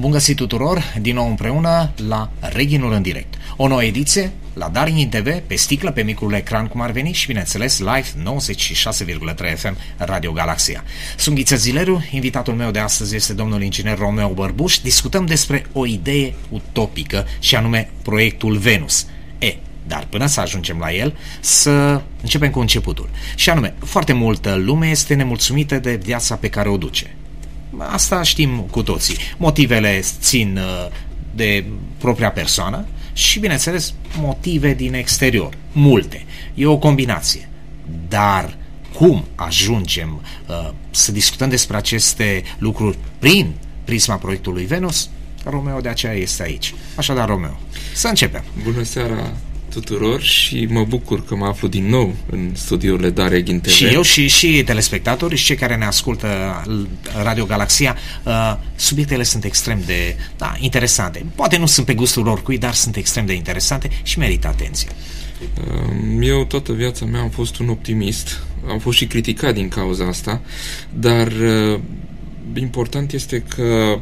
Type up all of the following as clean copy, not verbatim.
Bun găsit tuturor, din nou împreună la Reghinul în direct. O nouă ediție la Darwin TV, pe sticlă, pe micul ecran cum ar veni și bineînțeles live 96,3 FM Radio Galaxia. Sunt Ghiță Zileru, invitatul meu de astăzi este domnul inginer Romeo Bărbuș. Discutăm despre o idee utopică și anume proiectul Venus. Dar până să ajungem la el, să începem cu începutul. Și anume, foarte multă lume este nemulțumită de viața pe care o duce. Asta știm cu toții. Motivele țin de propria persoană și, bineînțeles, motive din exterior. Multe. E o combinație. Dar cum ajungem să discutăm despre aceste lucruri prin prisma proiectului Venus? Romeo de aceea este aici. Așadar, Romeo, să începem. Bună seara tuturor și mă bucur că mă aflu din nou în studiourile Darwin TV. Și eu și telespectatorii și cei care ne ascultă Radio Galaxia, subiectele sunt extrem de interesante. Poate nu sunt pe gustul oricui, dar sunt extrem de interesante și merită atenție. Eu toată viața mea am fost un optimist. Am fost și criticat din cauza asta, dar important este că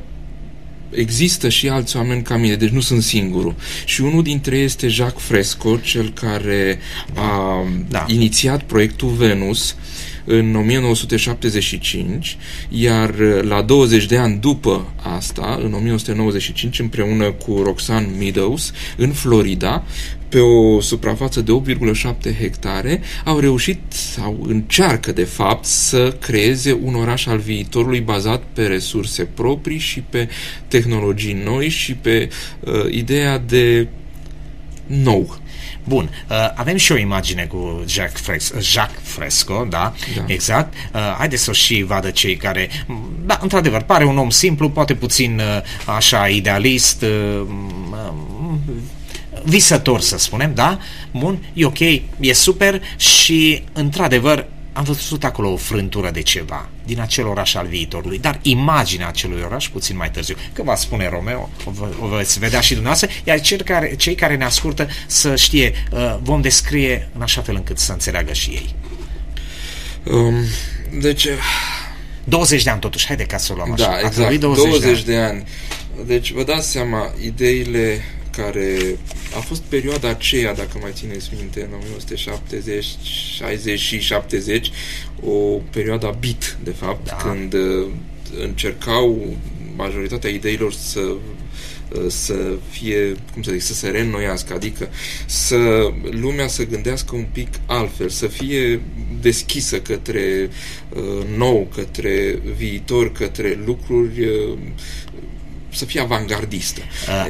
există și alți oameni ca mine, deci nu sunt singurul. Și unul dintre ei este Jacques Fresco, cel care a inițiat proiectul Venus în 1975, iar la 20 de ani după asta, în 1995, împreună cu Roxanne Meadows, în Florida, pe o suprafață de 8,7 hectare, au reușit sau încearcă, de fapt, să creeze un oraș al viitorului bazat pe resurse proprii și pe tehnologii noi și pe ideea de nou. Bun, avem și o imagine cu Jacques Fresco, da, exact. Haideți să și vadă cei care... Da, într-adevăr, pare un om simplu, poate puțin așa idealist, visător, să spunem, da? Bun, e ok, e super și, într-adevăr, am văzut acolo o frântură de ceva din acel oraș al viitorului, dar imaginea acelui oraș puțin mai târziu. Că va spune Romeo, o veți vedea și dumneavoastră, iar cei care ne ascultă să știe, vom descrie în așa fel încât să înțeleagă și ei. Deci... 20 de ani totuși, haide ca să o luăm așa. Da, exact, 20 de ani. Deci vă dați seama, ideile care a fost perioada aceea, dacă mai țineți minte, în 1970, 60 și 70, o perioadă beat, de fapt, când încercau majoritatea ideilor să fie, cum să zic, să se reînnoiască, adică să lumea să gândească un pic altfel, să fie deschisă către nou, către viitor, către lucruri, să fie avangardistă.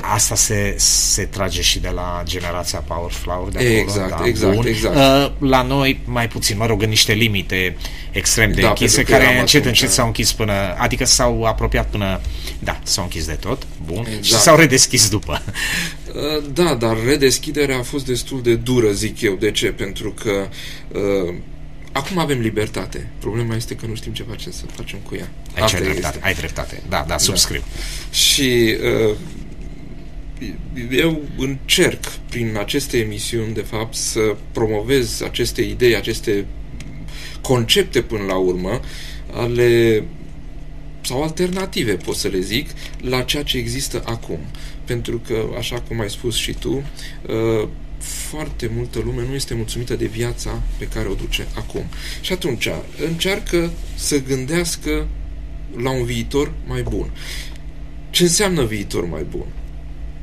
Asta se trage și de la generația Power Flower de acolo. Exact. La noi mai puțin, mă rog, în niște limite extrem de închise, care încet s-au închis până, adică s-au apropiat până, s-au închis de tot, bun, exact. Și s-au redeschis după. Da, dar redeschiderea a fost destul de dură, zic eu. De ce? Pentru că acum avem libertate. Problema este că nu știm ce facem să facem cu ea. Ai dreptate. Da, subscriu. Da. Și eu încerc prin aceste emisiuni, de fapt, să promovez aceste idei, aceste concepte până la urmă, sau alternative, pot să le zic, la ceea ce există acum. Pentru că, așa cum ai spus și tu, foarte multă lume nu este mulțumită de viața pe care o duce acum. Și atunci încearcă să gândească la un viitor mai bun. Ce înseamnă viitor mai bun?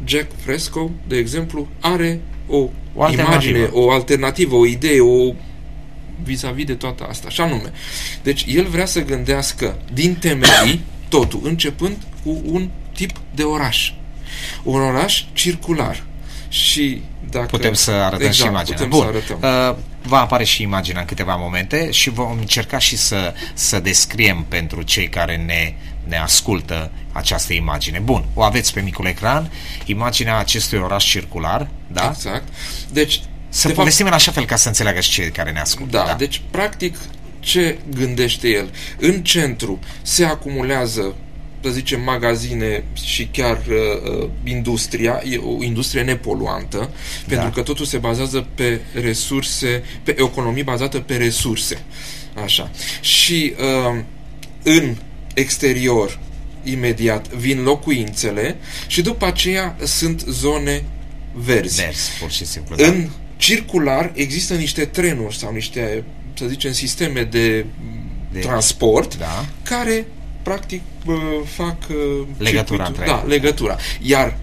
Jacques Fresco, de exemplu, are o imagine, o alternativă, o idee, vis-a-vis de toată asta. Așa nume. Deci el vrea să gândească din temelii totul, începând cu un tip de oraș. Un oraș circular. Și dacă... Putem să arătăm și imaginea. Bun. Va apare și imaginea în câteva momente și vom încerca și să descriem pentru cei care ne ascultă această imagine. Bun, o aveți pe micul ecran, imaginea acestui oraș circular, da? Exact. Deci, să povestim în așa fel ca să înțeleagă și cei care ne ascultă. Da, deci, practic, ce gândește el? În centru se acumulează, să zicem, magazine și chiar industria, e o industrie nepoluantă, pentru că totul se bazează pe resurse, pe economie bazată pe resurse. Așa. Și în exterior imediat vin locuințele și după aceea sunt zone verzi. Verzi, pur și simplu. În circular există niște trenuri sau niște, să zicem, sisteme de transport, da, care practic fac legătura între ele. Da, legătura. Iar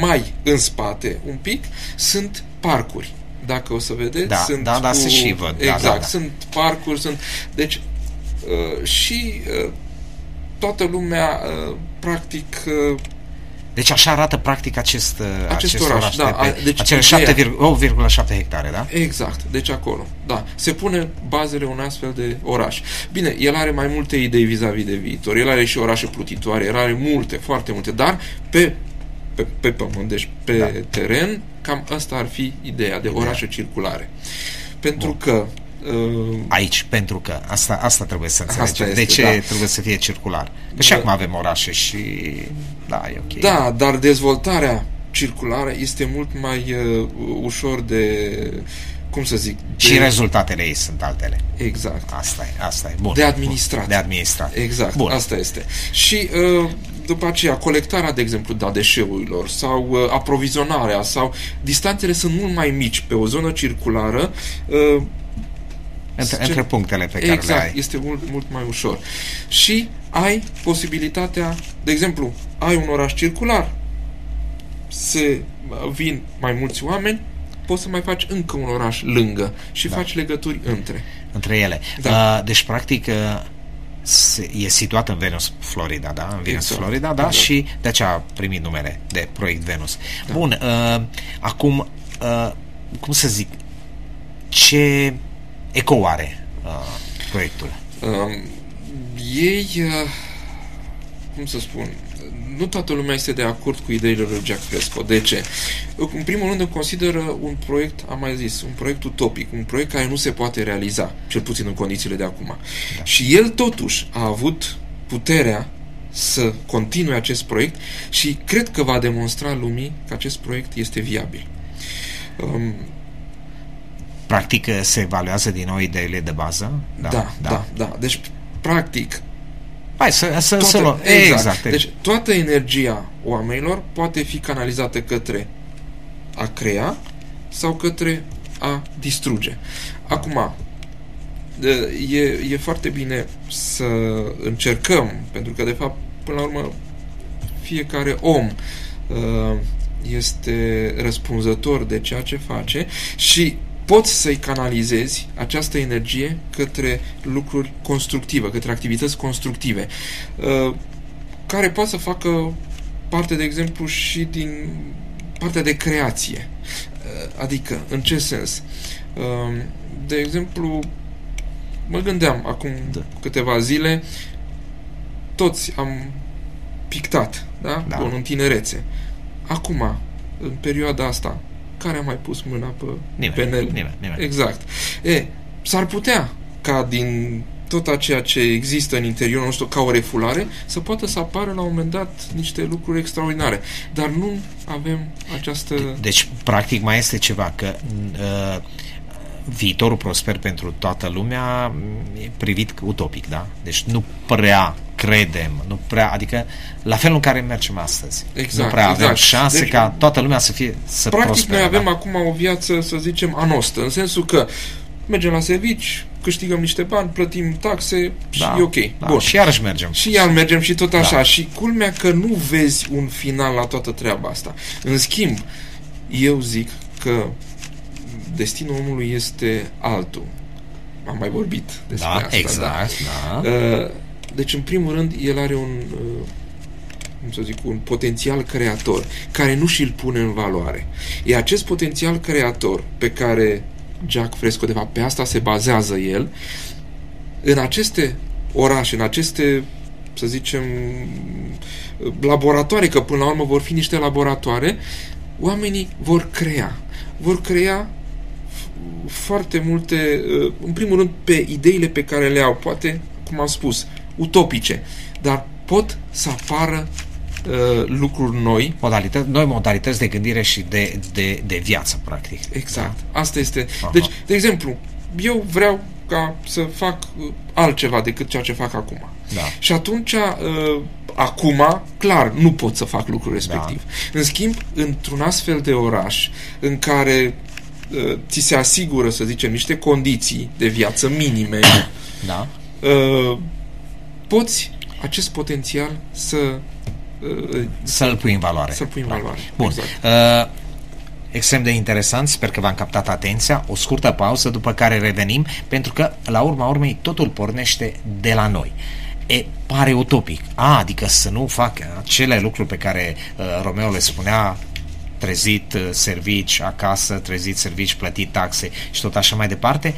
mai în spate un pic sunt parcuri. Dacă o să vedeți, da, sunt da, se și văd. Exact, sunt parcuri, sunt. Deci și toată lumea practic. Deci așa arată practic acest oraș, da, deci acele 8,7 hectare, da? Exact, deci acolo, da. Se pune bazele un astfel de oraș. Bine, el are mai multe idei vis-a-vis de viitor, el are și orașe plutitoare, el are multe, foarte multe, dar pe pământ, deci pe teren, cam asta ar fi ideea de orașe circulare. Pentru că aici, pentru că asta trebuie să înțelegem. Este, de ce trebuie să fie circular? Că și acum avem orașe și e ok. Da, dar dezvoltarea circulară este mult mai ușor de, cum să zic, și rezultatele ei sunt altele. Exact. Asta e. Bun. De administrat. Exact. Bun. Asta este. Și după aceea, colectarea, de exemplu, deșeurilor sau aprovizionarea sau distanțele sunt mult mai mici pe o zonă circulară între punctele pe care le ai. Este mult mai ușor. Și ai posibilitatea, de exemplu, ai un oraș circular, se vin mai mulți oameni, poți să mai faci încă un oraș lângă și faci legături între ele. Da. Deci, practic, e situată în Venus, Florida, da? În Venus, exact. Florida, da? Și de aceea a primit numele de Proiect Venus. Da. Bun, acum, cum să zic, ce eco are proiectul? Ei, cum să spun, nu toată lumea este de acord cu ideile lui Jack Fresco. De ce? În primul rând, consideră un proiect, am mai zis, un proiect utopic, un proiect care nu se poate realiza, cel puțin în condițiile de acum. Da. Și el totuși a avut puterea să continue acest proiect și cred că va demonstra lumii că acest proiect este viabil. Practic se evaluează din nou ideile de bază? Da. Deci, practic, hai să luăm. Exact. Deci, toată energia oamenilor poate fi canalizată către a crea sau către a distruge. Acum, e foarte bine să încercăm, pentru că, de fapt, până la urmă, fiecare om este răspunzător de ceea ce face și poți să-i canalizezi această energie către lucruri constructive, către activități constructive, care poate să facă parte, de exemplu, și din partea de creație. Adică, în ce sens? De exemplu, mă gândeam acum câteva zile, toți am pictat, da? Bun, în tinerețe. Acum, în perioada asta, care a mai pus mâna pe penel? Nimeni. Exact. S-ar putea ca din tot ceea ce există în interiorul nostru ca o refulare, să poată să apară la un moment dat niște lucruri extraordinare. Dar nu avem această... Deci, practic, mai este ceva, că viitorul prosper pentru toată lumea e privit utopic, da? Deci nu prea credem, adică la felul în care mergem astăzi. Exact, nu prea avem șanse ca toată lumea să practic prospere. Practic noi avem acum o viață, să zicem, a noastră, în sensul că mergem la servici, câștigăm niște bani, plătim taxe și e ok. Da. Bun. Și iarăși mergem. Și tot așa. Da. Și culmea că nu vezi un final la toată treaba asta. În schimb, eu zic că destinul omului este altul. Am mai vorbit despre asta. Exact. Deci, în primul rând, el are un potențial creator care nu și-l pune în valoare. E acest potențial creator pe care Jack Fresco, de fapt, pe asta se bazează el, în aceste orașe, în aceste, să zicem, laboratoare, că până la urmă vor fi niște laboratoare, oamenii vor crea foarte multe, în primul rând, pe ideile pe care le au, poate, cum am spus, utopice, dar pot să apară lucruri noi, modalități de gândire și de viață, practic. Exact. Asta este. Aha. Deci, de exemplu, eu vreau ca să fac altceva decât ceea ce fac acum. Da. Și atunci acum, clar, nu pot să fac lucrul respectiv. Da. În schimb, într-un astfel de oraș în care ți se asigură, să zicem, niște condiții de viață minime, da, poți acest potențial să-l pui în valoare. Să-l pui în valoare. Bun. Exact. Extrem de interesant, sper că v-am captat atenția, o scurtă pauză după care revenim, pentru că la urma urmei totul pornește de la noi. E, pare utopic, adică să nu fac acele lucruri pe care Romeo le spunea, trezit, servici, acasă, trezit, servici, plătit taxe și tot așa mai departe,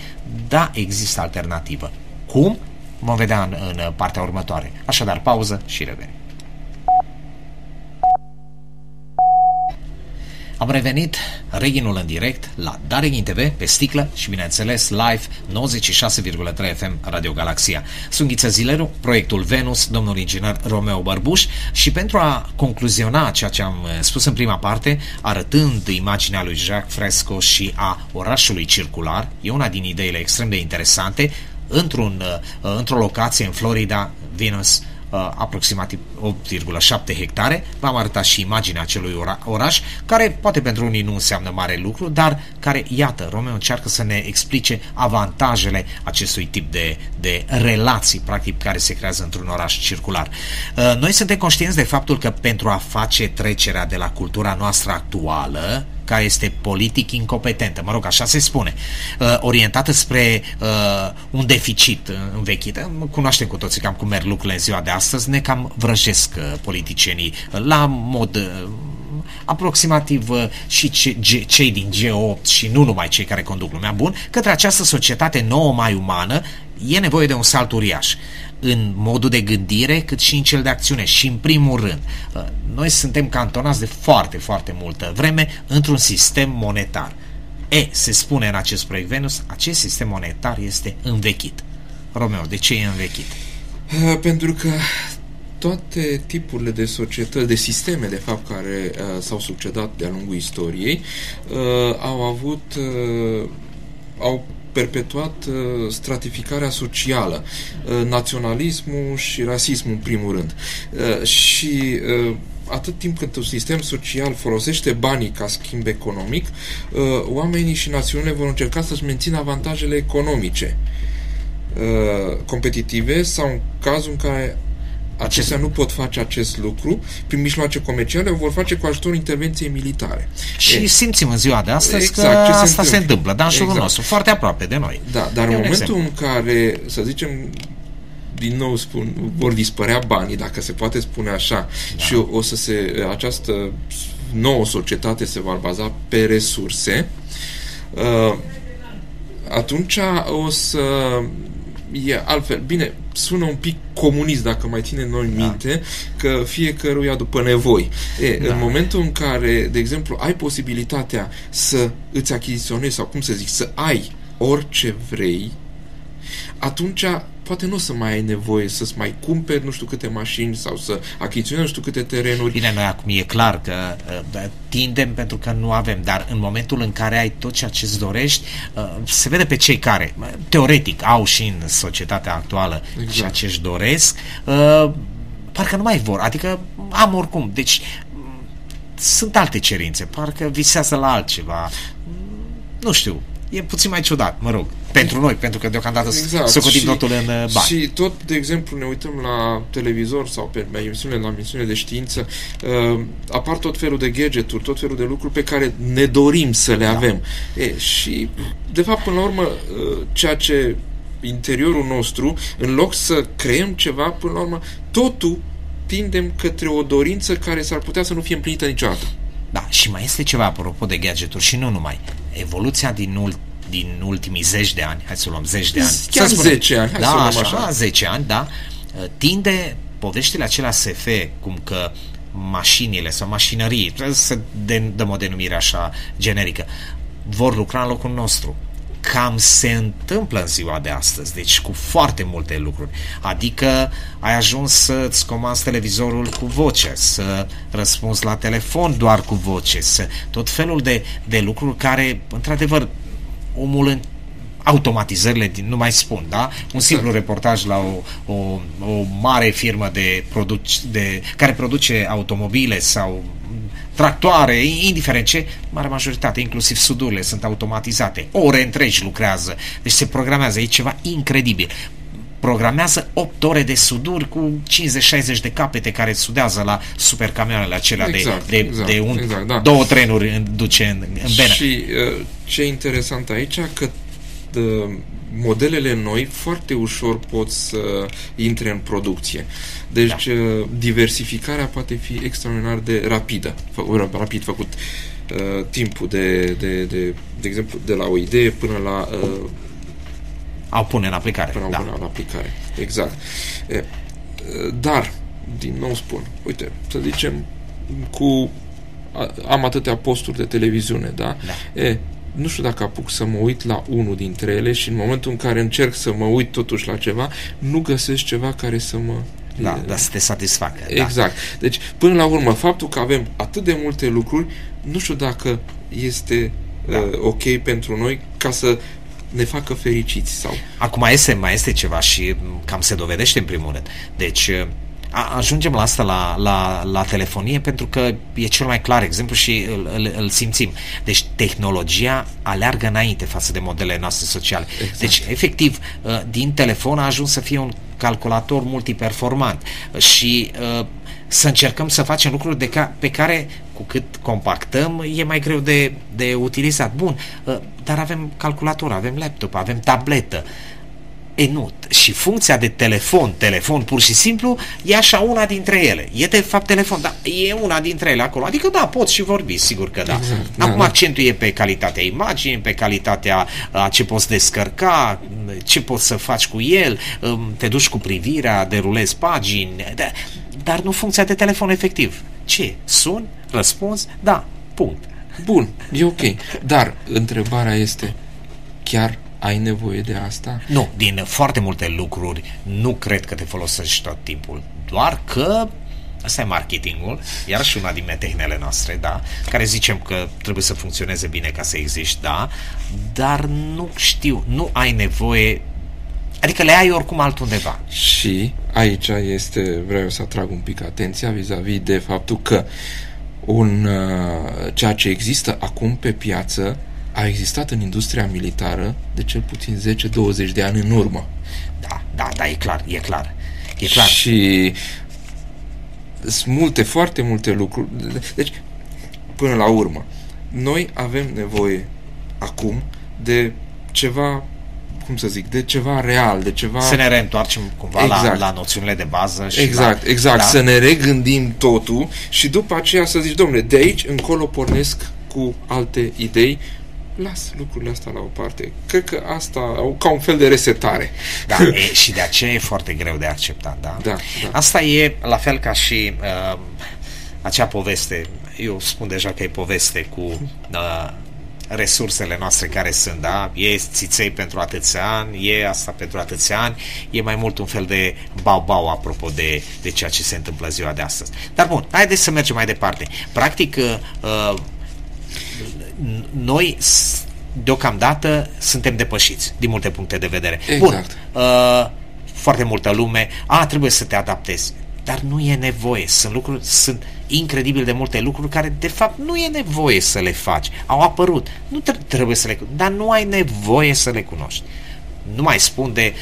da, există alternativă. Cum? Vom vedea în partea următoare. Așadar, pauză și revenim. Am revenit, Reghinul în direct, la Da Reghin TV, pe sticlă și, bineînțeles, live, 96,3 FM, Radio Galaxia. Sunt Ghiță Zileru, proiectul Venus, domnul inginer Romeo Bărbuș, și pentru a concluziona ceea ce am spus în prima parte, arătând imaginea lui Jacques Fresco și a orașului circular, e una din ideile extrem de interesante, într-o locație în Florida, Venus, aproximativ 8,7 hectare. V-am arătat și imaginea acelui oraș, care poate pentru unii nu înseamnă mare lucru, dar care, iată, Romeo încearcă să ne explice avantajele acestui tip de relații, practic, care se creează într-un oraș circular. Noi suntem conștienți de faptul că pentru a face trecerea de la cultura noastră actuală, care este politic incompetentă, mă rog, așa se spune, orientată spre un deficit învechit. Cunoaștem cu toții cam cum merg lucrurile în ziua de astăzi, ne cam vrăjesc politicienii la mod aproximativ și cei din G8 și nu numai cei care conduc lumea, bun, către această societate nouă mai umană. E nevoie de un salt uriaș în modul de gândire, cât și în cel de acțiune. Și în primul rând, noi suntem cantonați de foarte, foarte multă vreme într-un sistem monetar. Se spune în acest proiect Venus, acest sistem monetar este învechit. Romeo, de ce e învechit? Pentru că toate tipurile de societăți, de sisteme, de fapt, care s-au succedat de-a lungul istoriei, au perpetuat stratificarea socială, naționalismul și rasismul în primul rând. Și atât timp cât un sistem social folosește banii ca schimb economic, oamenii și națiunile vor încerca să-și mențină avantajele economice competitive, sau în cazul în care acestea nu pot face acest lucru prin mijloace comerciale, o vor face cu ajutorul intervenției militare. Și simțim în ziua de astăzi exact, că asta se întâmplă, dar în jurul nostru, foarte aproape de noi. Da, dar în momentul în care, să zicem, din nou spun, vor dispărea banii, dacă se poate spune așa, da, și o să se, această nouă societate se va baza pe resurse, atunci o să e altfel. Bine, sună un pic comunist, dacă mai ținem noi minte, că fiecăruia după nevoi. În momentul în care, de exemplu, ai posibilitatea să îți achiziționezi, sau cum să zic, să ai orice vrei, atunci poate nu o să mai ai nevoie să-ți mai cumperi nu știu câte mașini sau să achiziționezi nu știu câte terenuri. Bine, noi acum e clar că tindem pentru că nu avem, dar în momentul în care ai tot ceea ce-ți dorești, se vede pe cei care teoretic au și în societatea actuală ceea ce-și doresc, parcă nu mai vor, adică am oricum, deci sunt alte cerințe, parcă visează la altceva, nu știu, e puțin mai ciudat, mă rog, pentru noi, pentru că deocamdată socotim totul în bani. Și tot, de exemplu, ne uităm la televizor sau pe emisiune, la emisiune de știință, apar tot felul de gadgeturi, tot felul de lucruri pe care ne dorim să le avem. Și, de fapt, până la urmă, ceea ce interiorul nostru, în loc să creăm ceva, până la urmă, totul tindem către o dorință care s-ar putea să nu fie împlinită niciodată. Da, și mai este ceva apropo de gadgeturi și nu numai. Evoluția din ultimii 10 de ani, hai să luăm 10 de ani, chiar 10 ani, da, așa, 10 ani, da, tinde poveștile acelea SF, cum că mașinile sau mașinării, trebuie să dăm o denumire așa generică, vor lucra în locul nostru. Cam se întâmplă în ziua de astăzi, deci cu foarte multe lucruri. Adică ai ajuns să-ți comanzi televizorul cu voce, să răspunzi la telefon doar cu voce, tot felul de lucruri care, într-adevăr, omul automatizările, nu mai spun, da? Un simplu reportaj la o mare firmă care produce automobile sau tractoare, indiferent ce, mare majoritate, inclusiv sudurile, sunt automatizate. Ore întregi lucrează. Deci se programează. E ceva incredibil. Programează 8 ore de suduri cu 50-60 de capete care sudează la supercamioanele acelea de două trenuri duce în benă. Și ce e interesant aici că modelele noi foarte ușor pot să intre în producție. Deci diversificarea poate fi extraordinar de rapid făcut. Timpul de exemplu, de la o idee până la a pune în aplicare. Exact. Dar, din nou spun, uite, să zicem, am atâtea posturi de televiziune, da? Da. Nu știu dacă apuc să mă uit la unul dintre ele și în momentul în care încerc să mă uit totuși la ceva, nu găsesc ceva care să mă... dar să te satisfacă. Exact. Da. Deci, până la urmă, faptul că avem atât de multe lucruri, nu știu dacă este ok pentru noi ca să ne facă fericiți sau... Acum mai este ceva și cam se dovedește în primul rând. Deci ajungem la asta, la telefonie, pentru că e cel mai clar exemplu și îl simțim. Deci tehnologia aleargă înainte față de modelele noastre sociale. Exact. Deci efectiv din telefon a ajuns să fie un calculator multiperformant și să încercăm să facem lucruri pe care, cu cât compactăm, e mai greu de utilizat. Bun, dar avem calculator, avem laptop, avem tabletă. Și funcția de telefon pur și simplu, e așa una dintre ele. E de fapt telefon, dar e una dintre ele acolo. Adică da, poți și vorbi, sigur că da. Exact, acum accentul e pe calitatea imaginii, pe calitatea ce poți descărca, ce poți să faci cu el, te duci cu privirea, derulezi pagini, dar nu funcția de telefon efectiv. Ce? Sun? Răspuns? Da. Punct. Bun, e ok. Dar întrebarea este, chiar ai nevoie de asta? Nu, din foarte multe lucruri nu cred că te folosești tot timpul, doar că asta e marketingul, iar și una din metehnele noastre, da, care zicem că trebuie să funcționeze bine ca să existi, da, dar nu știu, nu ai nevoie, adică le ai oricum altundeva. Și aici vreau să atrag un pic atenția vis-a-vis de faptul că ceea ce există acum pe piață a existat în industria militară de cel puțin 10-20 de ani în urmă. Da, e clar. Și sunt foarte multe lucruri. Deci, până la urmă, noi avem nevoie acum de ceva, de ceva real, de ceva... Să ne reîntoarcem cumva la noțiunile de bază. Și exact. Da? Să ne regândim totul și după aceea să zici, domnule, de aici încolo pornesc cu alte idei. Las lucrurile astea la o parte. Cred că asta, ca un fel de resetare. Da, și de aceea e foarte greu de acceptat, da? Da. Asta e la fel ca și acea poveste, eu spun deja că e poveste cu resursele noastre care sunt, da? E țiței pentru atâția ani, e asta pentru atâția ani, e mai mult un fel de bau-bau apropo de ceea ce se întâmplă ziua de astăzi. Dar bun, haideți să mergem mai departe. Practic, noi deocamdată suntem depășiți din multe puncte de vedere. Exact. Bun, foarte multă lume trebuie să te adaptezi, dar nu e nevoie. Sunt incredibil de multe lucruri care de fapt nu e nevoie să le faci, au apărut, nu trebuie să le cunoști, dar nu ai nevoie să le cunoști. Nu mai spun de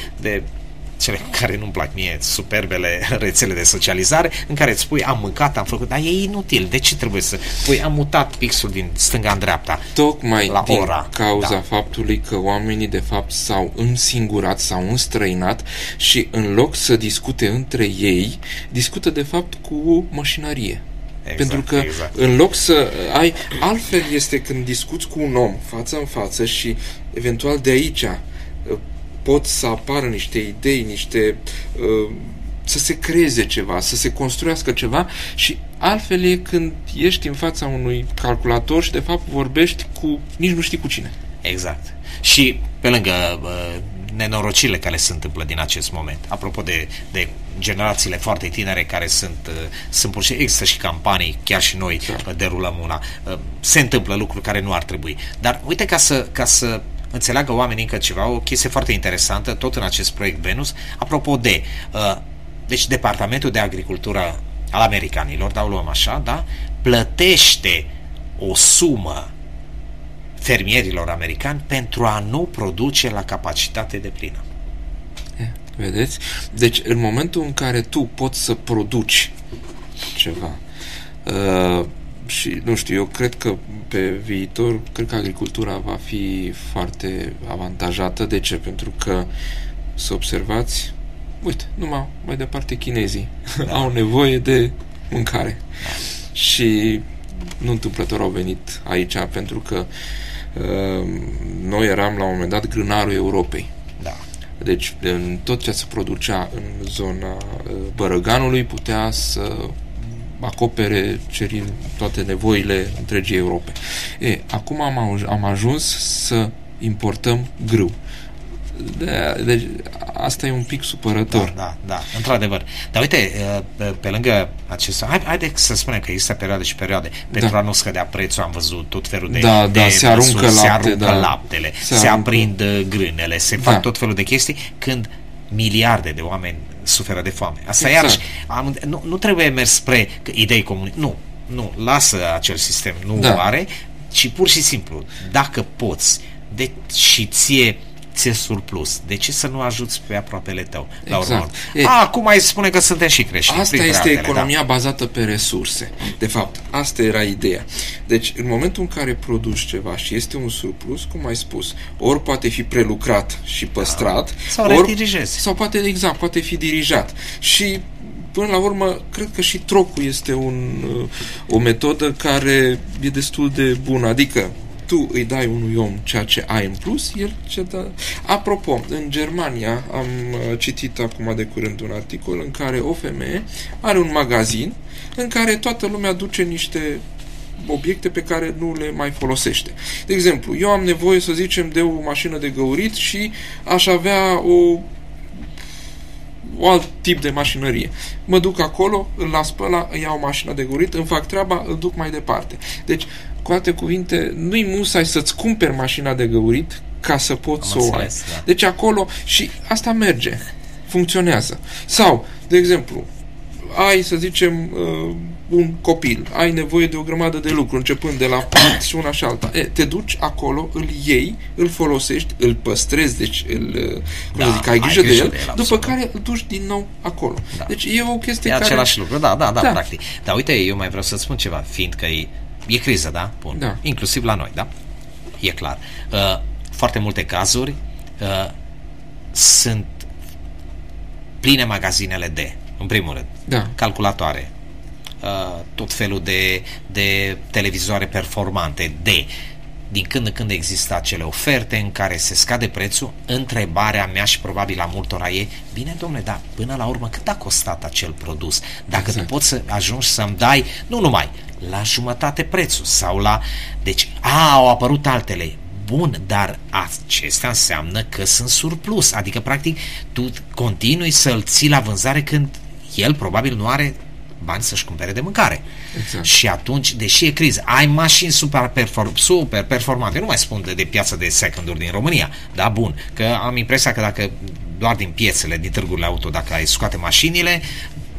cele care nu-mi plac mie, superbele rețele de socializare, în care îți spui am mâncat, am făcut, dar e inutil. De ce trebuie să pui, am mutat pixul din stânga în dreapta? Tocmai la din ora, cauza faptului că oamenii de fapt s-au însingurat, s-au înstrăinat și în loc să discute între ei, discută de fapt cu mașinarie. Exact, pentru că în loc să ai... Altfel este când discuți cu un om față în față și eventual de aici pot să apară niște idei, să se creeze ceva, să se construiască ceva, și altfel e când ești în fața unui calculator și de fapt vorbești cu nici nu știi cu cine. Exact. Și pe lângă nenorocirile care se întâmplă din acest moment. Apropo de generațiile foarte tinere care sunt pur și există și campanii, chiar și noi derulăm una. Se întâmplă lucruri care nu ar trebui. Dar uite, ca să înțeleagă oamenii încă ceva, o chestie foarte interesantă, tot în acest proiect Venus, apropo de, deci Departamentul de Agricultură al americanilor, da, o luăm așa, da, plătește o sumă fermierilor americani pentru a nu produce la capacitate deplină. Vedeți? Deci, în momentul în care tu poți să produci ceva, și, nu știu, eu cred că pe viitor, cred că agricultura va fi foarte avantajată. De ce? Pentru că, să observați, uite, numai mai departe chinezii au nevoie de mâncare. Și nu întâmplător au venit aici, pentru că noi eram la un moment dat grânarul Europei. Da. Deci, în tot ce se producea în zona Bărăganului putea să acopere toate nevoile întregii Europe. Acum am ajuns să importăm grâu. Deci, asta e un pic supărător. Da, într-adevăr. Dar uite, pe lângă acesta, haide să spunem că există perioade și perioade. Pentru a nu scădea prețul am văzut tot felul de... se aruncă lapte, laptele, se aprind grânele, se fac tot felul de chestii, când miliarde de oameni suferă de foame. Asta iarăși, nu trebuie mers spre idei comune. Nu, lasă acel sistem, nu are, ci pur și simplu, dacă poți, și ție surplus. De ce să nu ajuți pe aproapele tău? Acum ai spune că suntem și creștini. Asta este economia bazată pe resurse. De fapt, asta era ideea. Deci, în momentul în care produci ceva și este un surplus, cum ai spus, ori poate fi prelucrat și păstrat, sau redirijezi. Sau poate fi dirijat. Și până la urmă, cred că și trocul este o metodă care e destul de bună. Adică tu îi dai unui om ceea ce ai în plus, el ce dă. Apropo, în Germania am citit acum de curând un articol în care o femeie are un magazin în care toată lumea duce niște obiecte pe care nu le mai folosește. De exemplu, eu am nevoie, să zicem, de o mașină de găurit și aș avea o alt tip de mașinărie. Mă duc acolo, îl las pe ăla, îi iau mașina de găurit, îmi fac treaba, îl duc mai departe. Deci, cu alte cuvinte, nu-i musai să-ți cumperi mașina de găurit ca să poți să o ai. Da. Deci acolo, și asta merge, funcționează. Sau, de exemplu, ai, să zicem, un copil, ai nevoie de o grămadă de lucruri, începând de la pat și una și alta. Te duci acolo, îl iei, îl folosești, îl păstrezi, deci ai grijă de el, după care îl duci din nou acolo. Da. Deci e o chestie care... E același lucru, da, practic. Dar uite, eu mai vreau să spun ceva, fiindcă e criză, da? Bun. Da. Inclusiv la noi, da? E clar. Foarte multe cazuri sunt pline magazinele de, în primul rând, calculatoare, tot felul de televizoare performante, din când în când există acele oferte în care se scade prețul. Întrebarea mea și probabil a multora e: bine, domnule, dar până la urmă cât a costat acel produs? Dacă tu poți să ajungi să-mi dai, nu numai la jumătate prețul sau la... Deci, au apărut altele. Bun, dar acestea înseamnă că sunt surplus. Adică, practic, tu continui să-l ții la vânzare când el probabil nu are bani să-și cumpere de mâncare. Exact. Și atunci, deși e criză, ai mașini super performante, nu mai spun de piața de second-uri din România, dar bun, că am impresia că dacă doar din piețele, din târgurile auto, dacă ai scoate mașinile,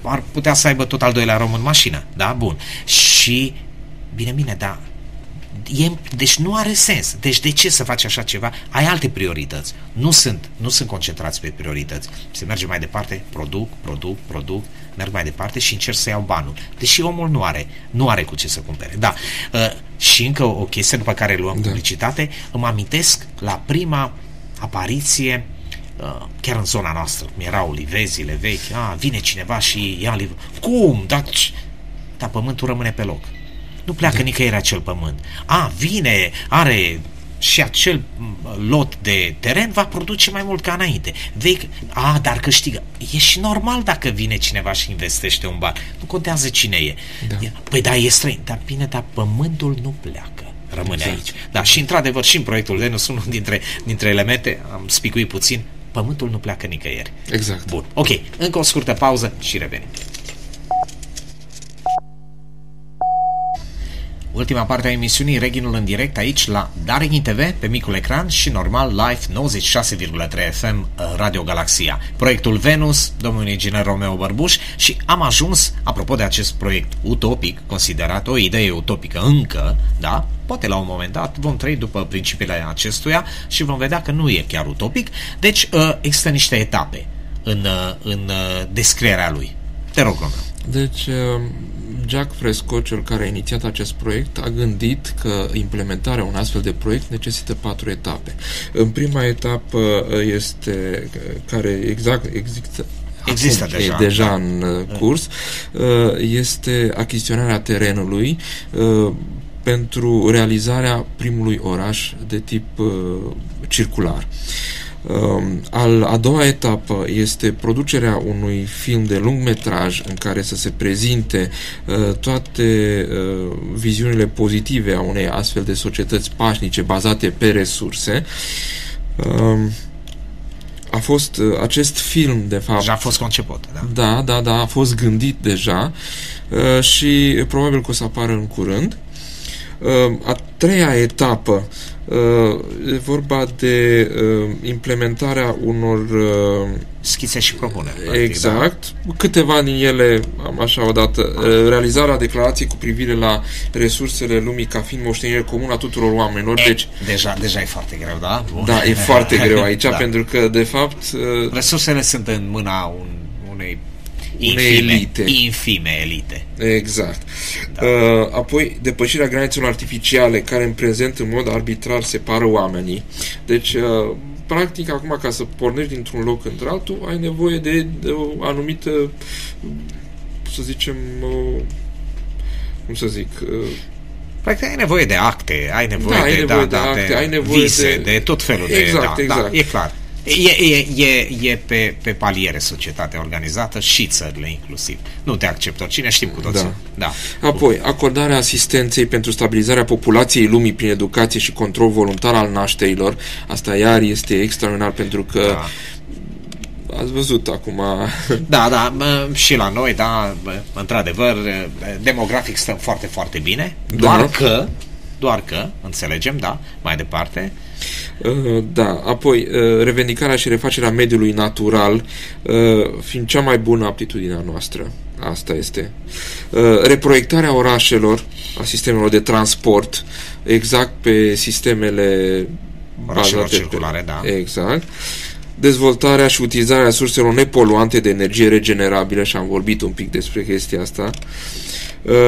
ar putea să aibă tot al doilea român mașină. Da? Bun. Și bine, da. Deci nu are sens. Deci de ce să faci așa ceva? Ai alte priorități. Nu sunt concentrați pe priorități. Se merge mai departe, produc, merg mai departe și încerc să iau banul. Deși omul nu are cu ce să cumpere. Da. Și încă o chestie după care luăm publicitate. Îmi amintesc la prima apariție, chiar în zona noastră, erau livezile vechi, vine cineva și ia livă. Cum? Dar pământul rămâne pe loc. Nu pleacă nicăieri acel pământ. Vine, are și acel lot de teren, va produce mai mult ca înainte. Dar câștigă. E și normal dacă vine cineva și investește un ban. Nu contează cine e. Da. Păi da, e străin. Dar bine, dar pământul nu pleacă. Rămâne aici. Da, și într-adevăr, și în proiectul Venus, unul dintre elemente, am spicuit puțin, pământul nu pleacă nicăieri. Exact. Bun. Ok. Încă o scurtă pauză și revenim. ultima parte a emisiunii Reghinul în direct aici la Darini TV, pe micul ecran și normal live 96,3 FM Radio Galaxia. Proiectul Venus, domnul inginer Romeo Bărbuș, și am ajuns, apropo de acest proiect utopic, considerat o idee utopică încă, da? Poate la un moment dat vom trăi după principiile acestuia și vom vedea că nu e chiar utopic, deci există niște etape în descrierea lui. Te rog, Romeo. Deci, Jacques Fresco, cel care a inițiat acest proiect, a gândit că implementarea unui astfel de proiect necesită 4 etape. În prima etapă este care există deja în curs, este achiziționarea terenului pentru realizarea primului oraș de tip circular. A doua etapă este producerea unui film de lung metraj în care să se prezinte toate viziunile pozitive a unei astfel de societăți pașnice bazate pe resurse. A fost acest film, de fapt... Deja a fost conceput, da? Da, a fost gândit deja și probabil că o să apară în curând. A treia etapă e vorba de implementarea unor schițe și propuneri. Exact. Da? Câteva din ele, așa odată, realizarea declarației cu privire la resursele lumii ca fiind moștenire comună a tuturor oamenilor. Deci, deja e foarte greu, da? Bun. Da, e foarte greu aici, da. Pentru că, de fapt... resursele sunt în mâna unei infime elite. Exact. Da. Apoi, depășirea granițelor artificiale, care în prezent, în mod arbitrar, separă oamenii. Deci, practic, acum, ca să pornești dintr-un loc într-altul, ai nevoie de o anumită, să zicem, practic, ai nevoie de acte, ai nevoie de tot felul exact, de... Exact. Da, e clar. E pe paliere societatea organizată și țările inclusiv. Nu te accept oricine, știm cu toții. Da. Da. Apoi, acordarea asistenței pentru stabilizarea populației lumii prin educație și control voluntar al nașterilor. Asta iar este extraordinar pentru că ați văzut acum... Da, și la noi, da, într-adevăr, demografic stăm foarte, foarte bine, doar că, înțelegem, da, mai departe. Da, apoi revendicarea și refacerea mediului natural fiind cea mai bună aptitudinea noastră. Asta este. Reproiectarea orașelor, a sistemelor de transport, exact pe sistemele orașelor circulare, da. Exact. Dezvoltarea și utilizarea surselor nepoluante de energie regenerabilă, și am vorbit un pic despre chestia asta.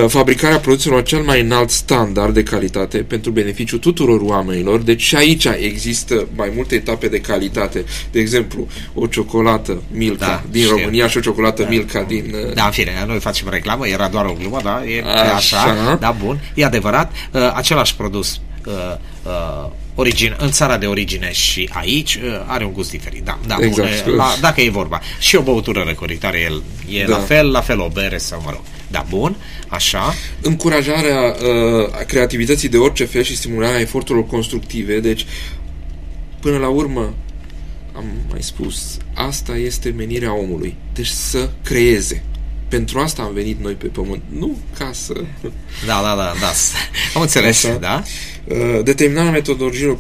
Fabricarea produselor cel mai înalt standard de calitate pentru beneficiul tuturor oamenilor. Deci și aici există mai multe etape de calitate. De exemplu, o ciocolată Milka România și o ciocolată Milka din... Da, în fine, noi facem reclamă, era doar o glumă, da? E așa, da, bun, e adevărat. Același produs în țara de origine și aici are un gust diferit. Da, exact. Bun, dacă e vorba. Și o băutură răcoritare e la fel o bere sau mă rog. Da, bun, așa. Încurajarea creativității de orice fel și stimularea eforturilor constructive. Deci, până la urmă, am mai spus, asta este menirea omului. Deci să creeze. Pentru asta am venit noi pe pământ. Nu ca să... Da. Am înțeles, asta. Da? Determinarea metodologiilor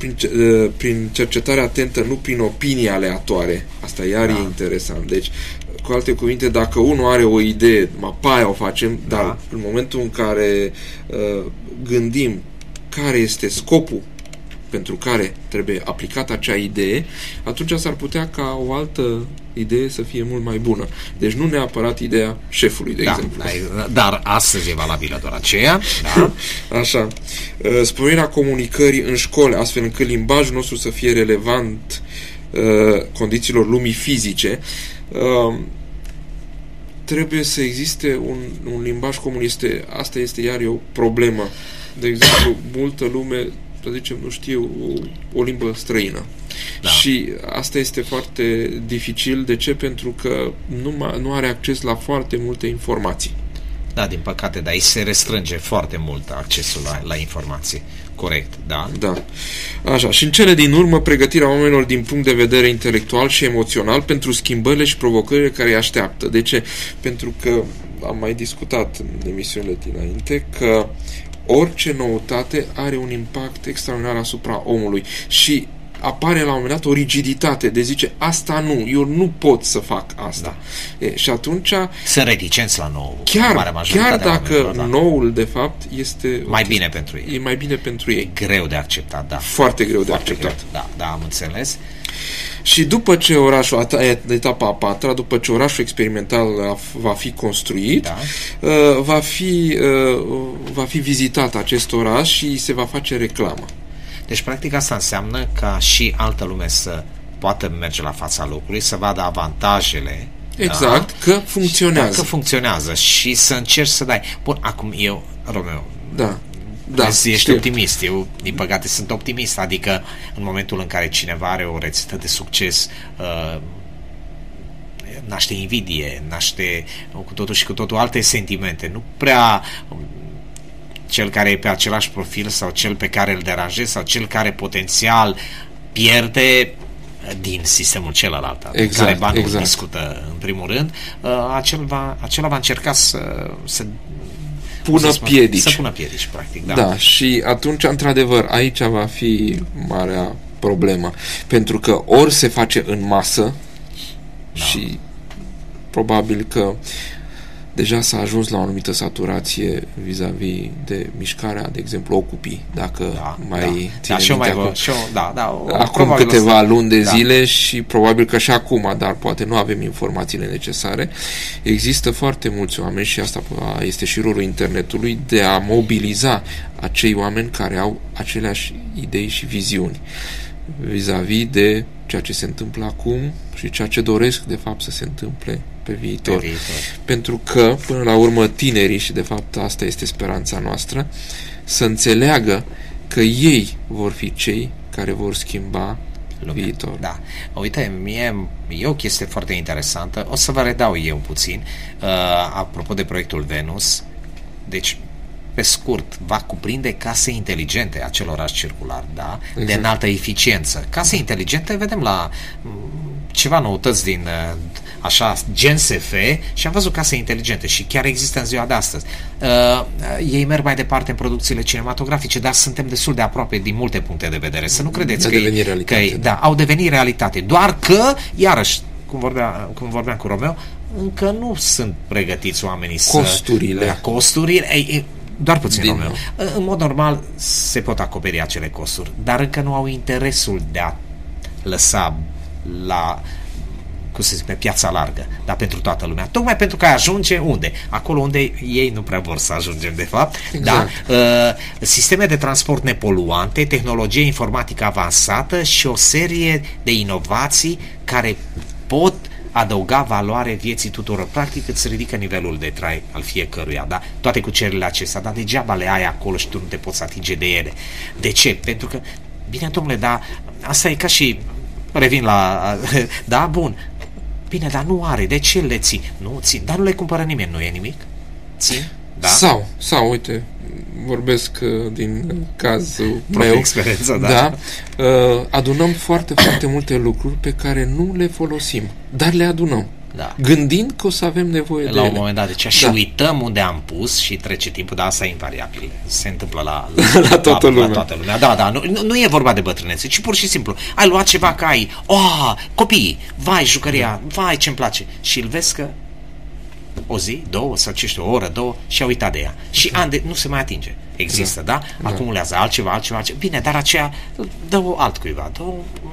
prin cercetare atentă, nu prin opinii aleatoare. Asta iar e interesant. Deci, cu alte cuvinte, dacă unul are o idee, aia o facem, dar în momentul în care gândim care este scopul pentru care trebuie aplicată acea idee, atunci s-ar putea ca o altă idee să fie mult mai bună. Deci nu neapărat ideea șefului, de exemplu. Dar astăzi e valabilă doar aceea. Da. Așa. Sporirea comunicării în școli, astfel încât limbajul nostru să fie relevant condițiilor lumii fizice. Trebuie să existe un limbaj comun. Asta este iar o problemă. De exemplu, multă lume, să zicem, nu știu o limbă străină. Da. Și asta este foarte dificil. De ce? Pentru că nu are acces la foarte multe informații. Da, din păcate, dar îi se restrânge foarte mult accesul la informații. Corect, da. Așa, și în cele din urmă, pregătirea oamenilor din punct de vedere intelectual și emoțional pentru schimbările și provocările care îi așteaptă. De ce? Pentru că am mai discutat în emisiunile dinainte că orice noutate are un impact extraordinar asupra omului și apare la un moment dat o rigiditate de zice, asta nu, eu nu pot să fac asta. Da. Și atunci sunt reticenți la nou. Chiar dacă noul, de fapt, este mai bine pentru ei. E mai bine pentru ei. Greu de acceptat, da. Foarte greu de acceptat. Da, am înțeles. Și după ce orașul, etapa a patra, după ce orașul experimental va fi construit, da, va fi vizitat acest oraș și se va face reclamă. Deci, practic, asta înseamnă ca și altă lume să poată merge la fața locului, să vadă avantajele. Exact, da? Că funcționează. Că funcționează și să încerci să dai. Bun, acum eu, Romeo, da, ești știu. Optimist. Eu, din păcate, sunt optimist. Adică, în momentul în care cineva are o rețetă de succes, naște invidie, naște cu totul și cu totul alte sentimente. Nu prea... cel care e pe același profil sau cel pe care îl deranjezi sau cel care potențial pierde din sistemul celălalt, exact, care banul exact. Discută în primul rând, acela va încerca să pună piedici practic, da. Da, și atunci într-adevăr aici va fi marea problemă, pentru că ori se face în masă, da, și probabil că deja s-a ajuns la o anumită saturație vis-a-vis de mișcarea, de exemplu, Occupy, dacă acum câteva luni de zile și probabil că și acum, dar poate nu avem informațiile necesare. Există foarte mulți oameni și asta este și rolul internetului de a mobiliza acei oameni care au aceleași idei și viziuni vis-a-vis de ceea ce se întâmplă acum și ceea ce doresc, de fapt, să se întâmple pe viitor. Pentru că, până la urmă, tinerii, și de fapt asta este speranța noastră, să înțeleagă că ei vor fi cei care vor schimba lumea. Viitor. Da. Uite, e o chestie foarte interesantă. O să vă redau eu puțin. Apropo de proiectul Venus, deci, pe scurt, va cuprinde case inteligente, acel oraș circular, da? Exact. De înaltă eficiență. Case inteligente, vedem la ceva noutăți din așa, gen SF, și am văzut case inteligente și chiar există în ziua de astăzi. Ei merg mai departe în producțiile cinematografice, dar suntem destul de aproape din multe puncte de vedere. Să nu credeți că au devenit realitate. Doar că, iarăși, cum vorbeam cu Romeo, încă nu sunt pregătiți oamenii costurile. Doar puțin, Romeo. În mod normal se pot acoperi acele costuri, dar încă nu au interesul de a lăsa pe piața largă, dar pentru toată lumea. Tocmai pentru că ajunge unde? Acolo unde ei nu prea vor să ajungem, de fapt. Exact. Da? Sisteme de transport nepoluante, tehnologie informatică avansată și o serie de inovații care pot adăuga valoare vieții tuturor. Practic îți ridică nivelul de trai al fiecăruia, da? Toate cu cererile acestea, dar degeaba le ai acolo și tu nu te poți atinge de ele. De ce? Pentru că, bine, domnule, dar asta e ca și... Revin la... Da, bun. Bine, dar nu are. De ce le ții? Nu țin. Dar nu le cumpără nimeni. Nu e nimic? Țin? Da? Sau, uite, vorbesc din cazul meu. Experiență, da. Adunăm foarte, foarte multe lucruri pe care nu le folosim, dar le adunăm. Da. Gândind că o să avem nevoie de ele. La un moment dat, deci, și uităm unde am pus și trece timpul, dar asta e invariabil. Se întâmplă la toată lumea. La toată lumea. Da, nu e vorba de bătrânețe, ci pur și simplu. Ai luat ceva că ai, copiii, vai, jucăria, vai, ce-mi place. Și îl vezi că o zi, două, sau ce știu, o oră, două, și a uitat de ea. Și nu se mai atinge. Există, da? Acumulează altceva. Bine, dar aceea dă-o altcuiva,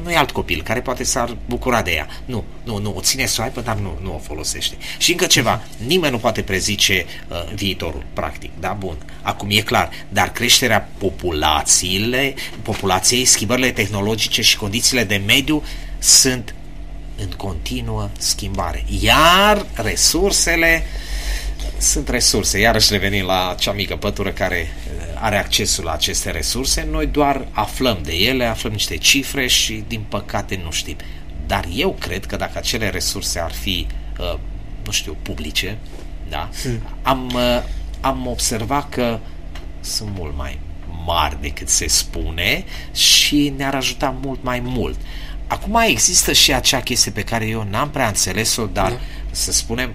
nu-i alt copil care poate s-ar bucura de ea. Nu, o ține să o aibă, dar nu o folosește. Și încă ceva, nimeni nu poate prezice viitorul, practic, da? Bun, acum e clar, dar creșterea populației, schimbările tehnologice și condițiile de mediu sunt în continuă schimbare. Iar resursele sunt resurse. Iarăși revenim la cea mică pătură care are accesul la aceste resurse. Noi doar aflăm de ele, aflăm niște cifre și, din păcate, nu știm. Dar eu cred că dacă acele resurse ar fi, nu știu, publice, da? Am observat că sunt mult mai mari decât se spune și ne-ar ajuta mult mai mult. Acum există și acea chestie pe care eu n-am prea înțeles-o, dar să spunem,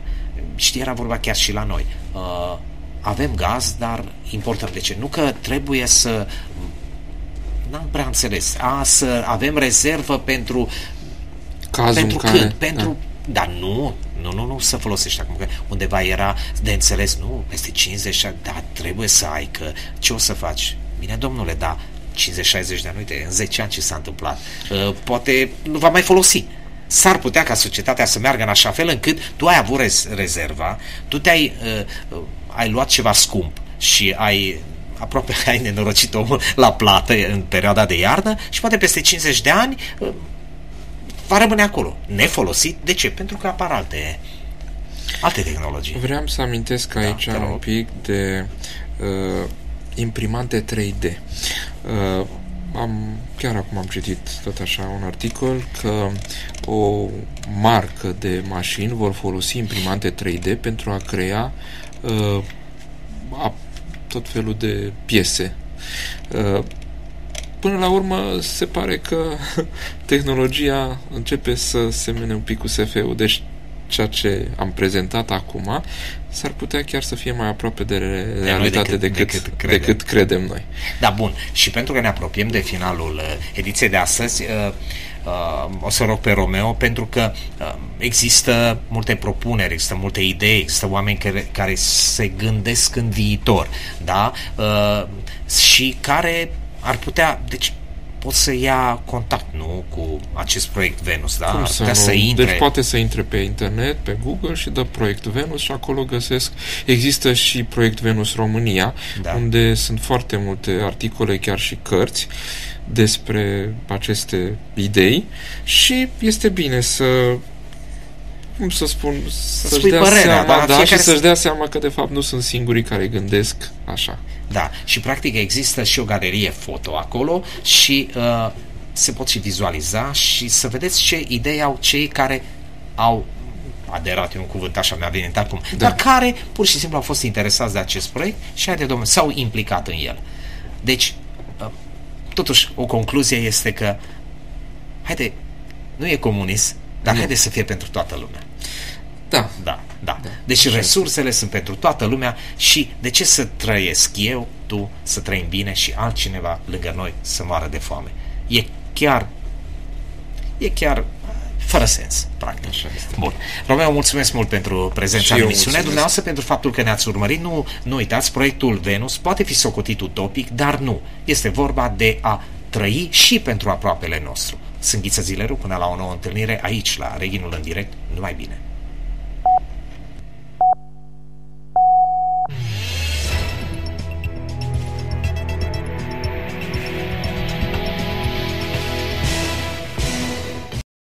știi, era vorba chiar și la noi. avem gaz, dar importăm. Deci nu că trebuie să... N-am prea înțeles. Să avem rezervă pentru... Cazul pentru care... când? Pentru... Da. Dar nu să folosești acum, că undeva era de înțeles, nu, peste 50, dar trebuie să ai, că ce o să faci? Bine, domnule, dar 50-60 de ani, uite, în 10 ani ce s-a întâmplat? Poate nu va mai folosi. S-ar putea ca societatea să meargă în așa fel încât tu ai avut rezerva, tu te-ai ai luat ceva scump și ai aproape ai nenorocit omul la plată în perioada de iarnă și poate peste 50 de ani va rămâne acolo, nefolosit. De ce? Pentru că apar alte tehnologii. Vreau să amintesc aici un pic de imprimante 3D. Chiar acum am citit tot așa un articol că o marcă de mașini vor folosi imprimante 3D pentru a crea tot felul de piese. Până la urmă, se pare că tehnologia începe să semene un pic cu SF-ul, deci ceea ce am prezentat acum s-ar putea chiar să fie mai aproape de realitate decât credem noi. Da, bun. Și pentru că ne apropiem de finalul ediției de astăzi, o să rog pe Romeo, pentru că există multe propuneri, există multe idei, există oameni care se gândesc în viitor, da? Și care ar putea, deci pot să ia contact, nu, cu acest proiect Venus, da? Cum să nu? Intre... Deci poate să intre pe internet, pe Google și dă proiect Venus și acolo găsesc, există și proiect Venus România, da, unde sunt foarte multe articole, chiar și cărți despre aceste idei și este bine să, cum să spun, să-și dea părerea, seama, da, și să-și dea seama că de fapt nu sunt singurii care gândesc așa. Da, și practic există și o galerie foto acolo și se pot și vizualiza și să vedeți ce idei au cei care au aderat, un cuvânt așa mi-a venit acum, da, dar care pur și simplu au fost interesați de acest proiect și s-au implicat în el. Deci, totuși, o concluzie este că haide, nu e comunist, dar haide să fie pentru toată lumea. Da. Deci resursele sunt pentru toată lumea și de ce să trăiesc eu, tu, să trăim bine și altcineva lângă noi să moară de foame? E chiar fără sens, practic. Bun. Romeo, mulțumesc mult pentru prezența în emisiune, dumneavoastră pentru faptul că ne-ați urmărit. Nu uitați, proiectul Venus poate fi socotit utopic, dar nu. Este vorba de a trăi și pentru aproapele nostru. Sunt Ghiță Zileru, până la o nouă întâlnire aici, la Reghinul în direct. Numai bine!